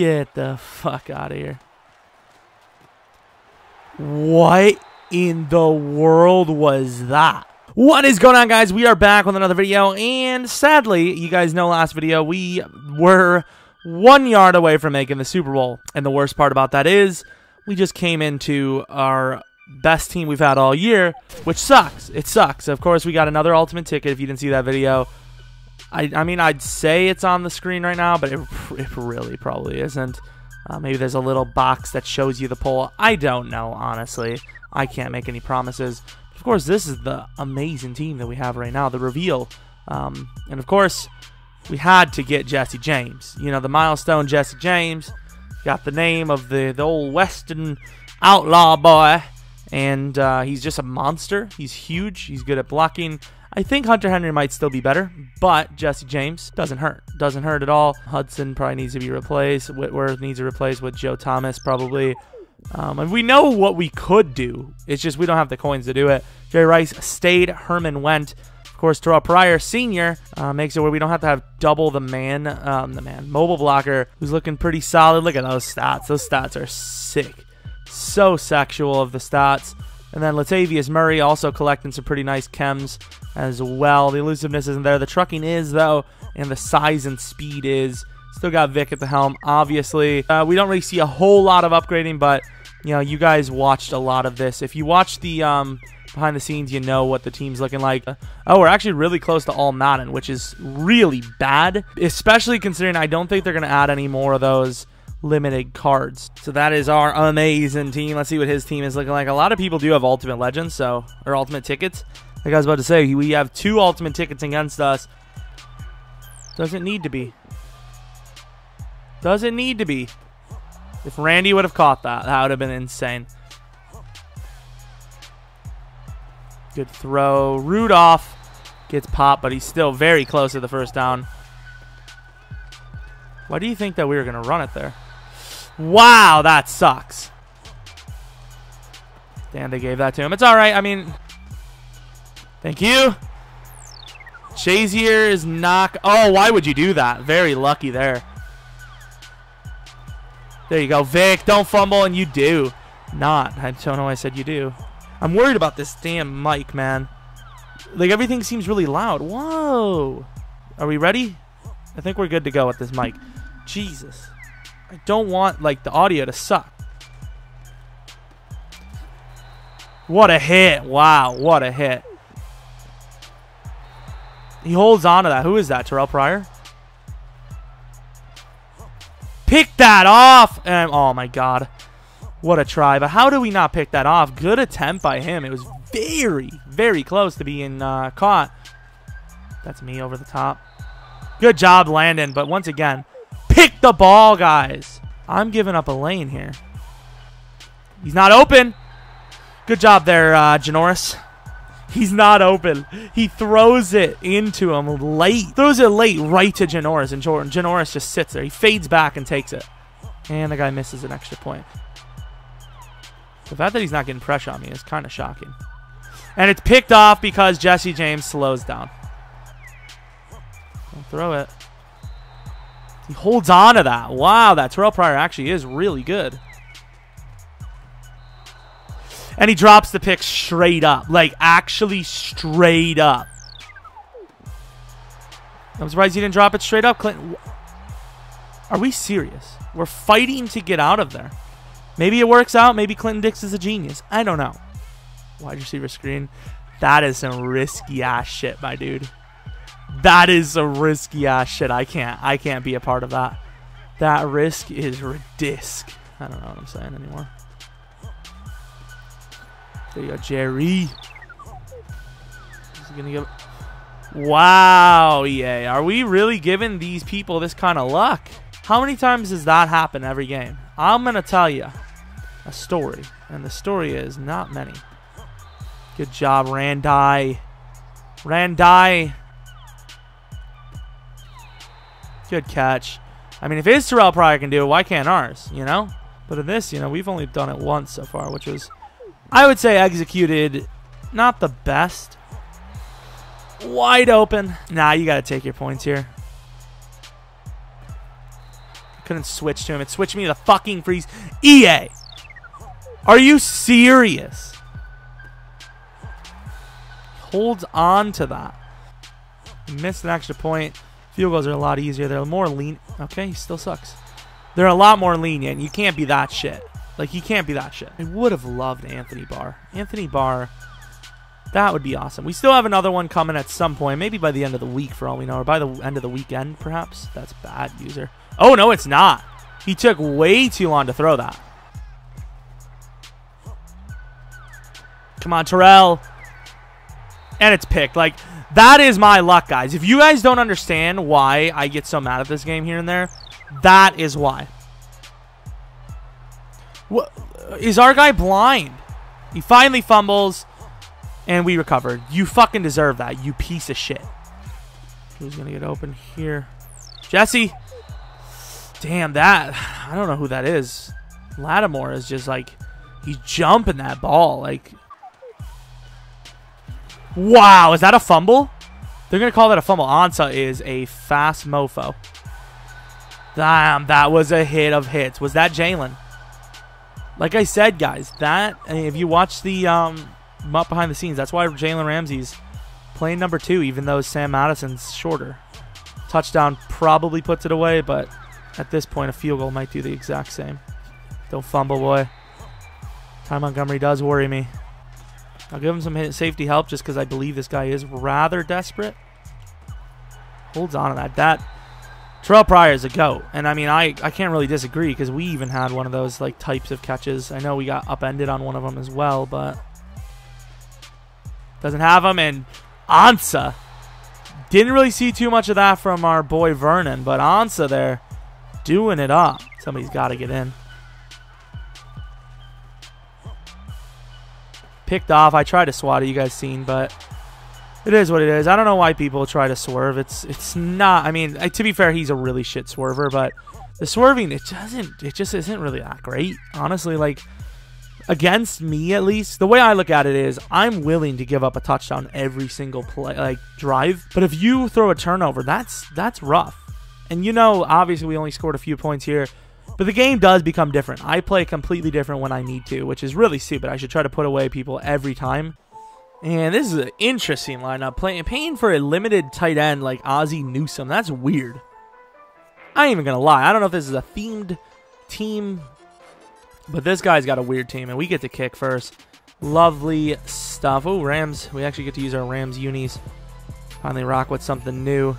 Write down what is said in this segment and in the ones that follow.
Get the fuck out of here. What in the world was that? What is going on, guys? We are back with another video, and sadly, you guys know last video, we were 1 yard away from making the Super Bowl. And the worst part about that is we just came into our best team we've had all year, which sucks. It sucks. Of course, we got another ultimate ticket if you didn't see that video. I mean, I'd say it's on the screen right now, but it really probably isn't. Maybe there's a little box that shows you the poll. I don't know, honestly. I can't make any promises. Of course, this is the amazing team that we have right now, the reveal. And of course, we had to get Jesse James. You know, the milestone Jesse James. Got the name of the old Western outlaw boy. And he's just a monster. He's huge. He's good at blocking. I think Hunter Henry might still be better, but Jesse James doesn't hurt. Doesn't hurt at all. Hudson probably needs to be replaced. Whitworth needs to replace with Joe Thomas probably. And we know what we could do. It's just we don't have the coins to do it. Jerry Rice stayed. Herman went. Of course, Terrell Pryor Sr. Makes it where we don't have to have double the mobile blocker, who's looking pretty solid. Look at those stats. Those stats are sick. So sexual of the stats. And then Latavius Murray also collecting some pretty nice chems as well. The elusiveness isn't there. The trucking is, though, and the size and speed is. Still got Vic at the helm, obviously. We don't really see a whole lot of upgrading, but, you know, you guys watched a lot of this. If you watch the behind the scenes, you know what the team's looking like. Oh, we're actually really close to all Madden, which is really bad, especially considering I don't think they're going to add any more of those limited cards. So that is our amazing team. Let's see what his team is looking like. A lot of people do have ultimate legends, so, or ultimate tickets. Like I was about to say, we have 2 ultimate tickets against us. Doesn't need to be. Doesn't need to be. If Randy would have caught that, that would have been insane. Good throw. Rudolph gets popped, but he's still very close to the first down. Why do you think that we were going to run it there? Wow, that sucks. Damn, they gave that to him. It's all right. I mean, thank you. Chazier is knock. Oh, why would you do that? Very lucky there. There you go. Vic, don't fumble, and you do not. I don't know why I said you do. I'm worried about this damn mic, man. Like, everything seems really loud. Whoa. Are we ready? I think we're good to go with this mic. Jesus. I don't want, like, the audio to suck. What a hit. Wow, what a hit. He holds on to that. Who is that, Terrell Pryor? Pick that off! And, oh, my God. What a try. But how do we not pick that off? Good attempt by him. It was very, very close to being caught. That's me over the top. Good job, Landon. But once again, pick the ball, guys. I'm giving up a lane here. He's not open. Good job there, Janoris. He's not open. He throws it into him late. Throws it late right to Janoris, and Janoris just sits there. He fades back and takes it. And the guy misses an extra point. The fact that he's not getting pressure on me is kind of shocking. And it's picked off because Jesse James slows down. Don't throw it. He holds on to that. Wow, that Terrell Pryor actually is really good. And he drops the pick straight up. Like, actually straight up. I'm surprised he didn't drop it straight up, Clinton. Are we serious? We're fighting to get out of there. Maybe it works out. Maybe Clinton Dix is a genius. I don't know. Wide receiver screen. That is some risky-ass shit, my dude. That is some risky ass shit. I can't be a part of that. That risk is ridisc. I don't know what I'm saying anymore. There you go, Jerry. Is he gonna give? Wow, EA. Are we really giving these people this kind of luck? How many times does that happen every game? I'm gonna tell you a story, and the story is not many. Good job, Randy. Randy. Good catch. I mean, if his Terrell Pryor can do it, why can't ours, you know? But in this, you know, we've only done it once so far, which was, I would say, executed not the best. Wide open. Nah, you got to take your points here. couldn't switch to him. It switched me to the fucking freeze. EA! Are you serious? Holds on to that. Missed an extra point. Field goals are a lot easier. They're more lean. Okay, he still sucks. They're a lot more lenient. You can't be that shit. Like, you can't be that shit. I would have loved Anthony Barr. Anthony Barr, that would be awesome. We still have another one coming at some point. Maybe by the end of the week, for all we know. Or by the end of the weekend, perhaps. That's bad, user. Oh, no, it's not. He took way too long to throw that. Come on, Terrell. And it's picked. Like, that is my luck, guys. If you guys don't understand why I get so mad at this game here and there, that is why. What, is our guy blind? He finally fumbles, and we recovered. You fucking deserve that, you piece of shit. Who's going to get open here? Jesse. Damn, that. I don't know who that is. Lattimore is just like, he's jumping that ball. Like, wow, is that a fumble? They're going to call that a fumble. Ansah is a fast mofo. Damn, that was a hit of hits. Was that Jalen? Like I said, guys, that, I mean, if you watch the up behind the scenes, that's why Jalen Ramsey's playing number 2, even though Sam Madison's shorter. Touchdown probably puts it away, but at this point, a field goal might do the exact same. Don't fumble, boy. Ty Montgomery does worry me. I'll give him some safety help just because I believe this guy is rather desperate. Holds on to that. That Terrell Pryor is a goat. And, I mean, I can't really disagree because we even had one of those, like, types of catches. I know we got upended on one of them as well, but doesn't have him. And Ansah. Didn't really see too much of that from our boy Vernon, but Ansah there doing it up. Somebody's got to get in. Picked off. I tried to swat it, you guys seen, but it is what it is. I don't know why people try to swerve. It's not. I mean, to be fair, he's a really shit swerver, but the swerving, it just isn't really that great. Honestly, like, against me at least, the way I look at it is I'm willing to give up a touchdown every single play, like, drive. But if you throw a turnover, that's rough. And you know, obviously we only scored a few points here. But the game does become different. I play completely different when I need to, which is really stupid. I should try to put away people every time. And this is an interesting lineup. Paying for a limited tight end like Ozzie Newsome. That's weird. I ain't even going to lie. I don't know if this is a themed team, but this guy's got a weird team, and we get to kick first. Lovely stuff. Oh, Rams. We actually get to use our Rams unis. Finally rock with something new.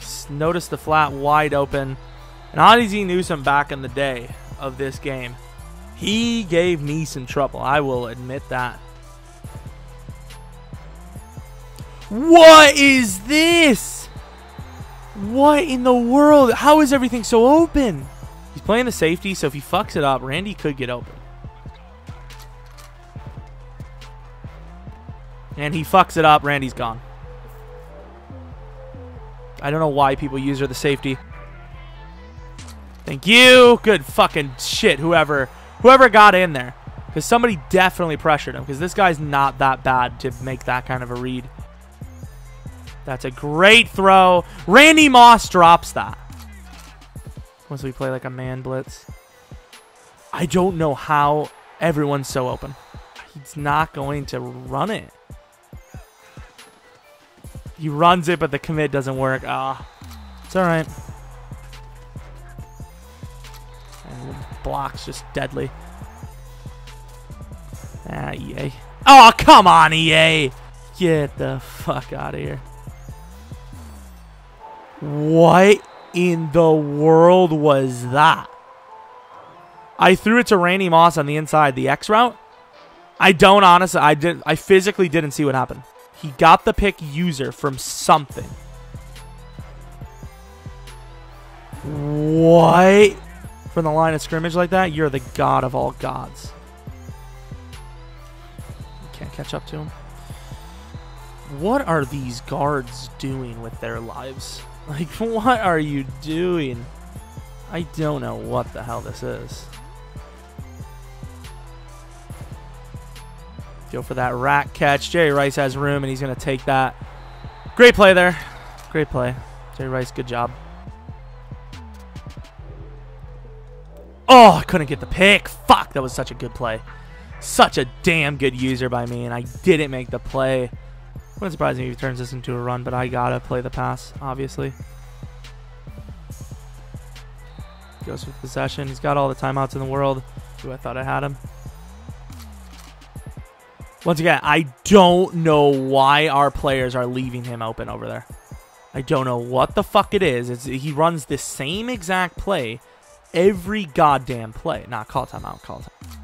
Just notice the flat wide open. And Ozzie Newsome back in the day of this game. He gave me some trouble. I will admit that. What is this? What in the world? How is everything so open? He's playing the safety, so if he fucks it up, Randy could get open. And he fucks it up. Randy's gone. I don't know why people use her the safety. Thank you. Good fucking shit, whoever got in there. Because somebody definitely pressured him. Because this guy's not that bad to make that kind of a read. That's a great throw. Randy Moss drops that. Once we play like a man blitz. I don't know how everyone's so open. He's not going to run it. He runs it, but the commit doesn't work. Ah, it's all right. Blocks just deadly. Ah, EA. Oh, come on, EA. Get the fuck out of here. What in the world was that? I threw it to Randy Moss on the inside, the X route. I don't honestly, I physically didn't see what happened. He got the pick user from something. What? From the line of scrimmage like that, you're the god of all gods. You can't catch up to him. What are these guards doing with their lives? Like, what are you doing? I don't know what the hell this is. Go for that rack catch. Jerry Rice has room, and he's going to take that. Great play there. Great play. Jerry Rice, good job. Oh, I couldn't get the pick. Fuck, that was such a good play. Such a damn good user by me, and I didn't make the play. Wouldn't surprise me if he turns this into a run, but I gotta play the pass, obviously. Goes with possession. He's got all the timeouts in the world. Ooh, I thought I had him. Once again, I don't know why our players are leaving him open over there. I don't know what the fuck it is. He runs the same exact play every goddamn play. Nah, call timeout, call timeout.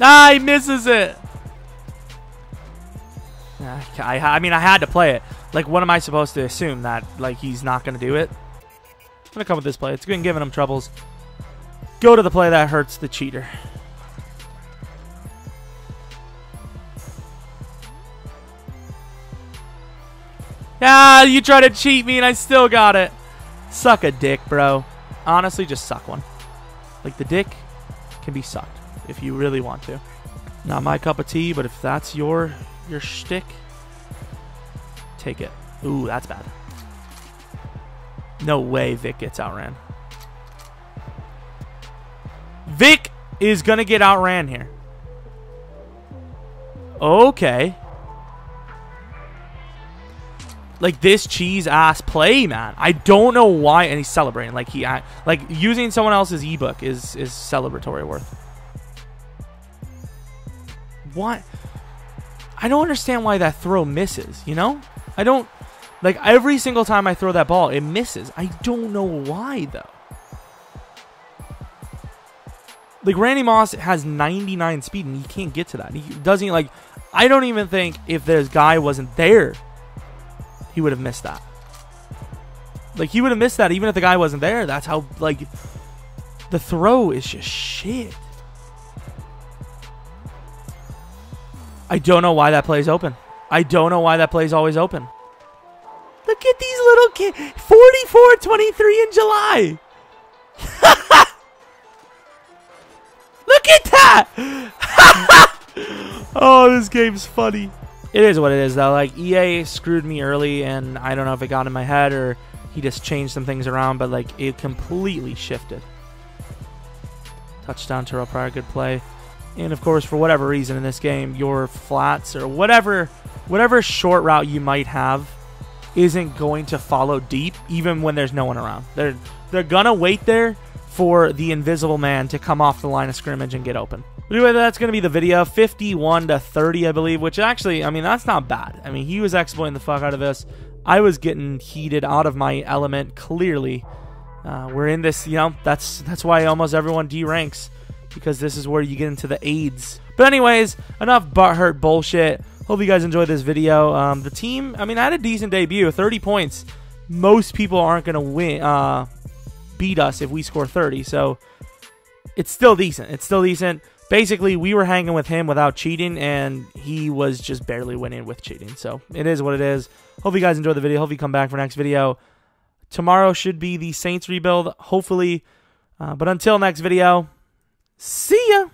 Ah, he misses it. I mean, I had to play it. Like, what am I supposed to assume? That, like, he's not going to do it? I'm going to come with this play. It's been giving him troubles. Go to the play that hurts the cheater. Ah, you tried to cheat me, and I still got it. Suck a dick, bro. Honestly, just suck one. Like, the dick can be sucked if you really want to. Not my cup of tea, but if that's your shtick, take it. Ooh, that's bad. No way Vic gets outran. Vic is going to get outran here. Okay. Like, this cheese-ass play, man. I don't know why. And he's celebrating. Like, using someone else's ebook is celebratory worth. What? I don't understand why that throw misses, you know? I don't... Like, every single time I throw that ball, it misses. I don't know why, though. Like, Randy Moss has 99 speed, and he can't get to that. He doesn't, like... I don't even think if this guy wasn't there, he would have missed that. Like, he would have missed that even if the guy wasn't there. That's how, like... The throw is just shit. I don't know why that play's open. I don't know why that play's always open. Look at these little kids. 44-23 in July. Look at that. Oh, this game's funny. It is what it is, though. Like, EA screwed me early, and I don't know if it got in my head or he just changed some things around, but, like, it completely shifted. Touchdown, Terrell Pryor. Good play. And, of course, for whatever reason in this game, your flats or whatever short route you might have isn't going to follow deep even when there's no one around. They're going to wait there for the invisible man to come off the line of scrimmage and get open. Anyway, that's going to be the video. 51-30, I believe, which actually, I mean, that's not bad. I mean, he was exploiting the fuck out of this. I was getting heated out of my element, clearly. We're in this, you know, that's why almost everyone deranks. Because this is where you get into the AIDS. But anyways, enough butthurt bullshit. Hope you guys enjoyed this video. The team, I mean, had a decent debut. 30 points. Most people aren't going to win, beat us if we score 30. So, it's still decent. It's still decent. Basically, we were hanging with him without cheating. And he was just barely winning with cheating. So, it is what it is. Hope you guys enjoyed the video. Hope you come back for next video. Tomorrow should be the Saints rebuild, hopefully. But until next video... See ya!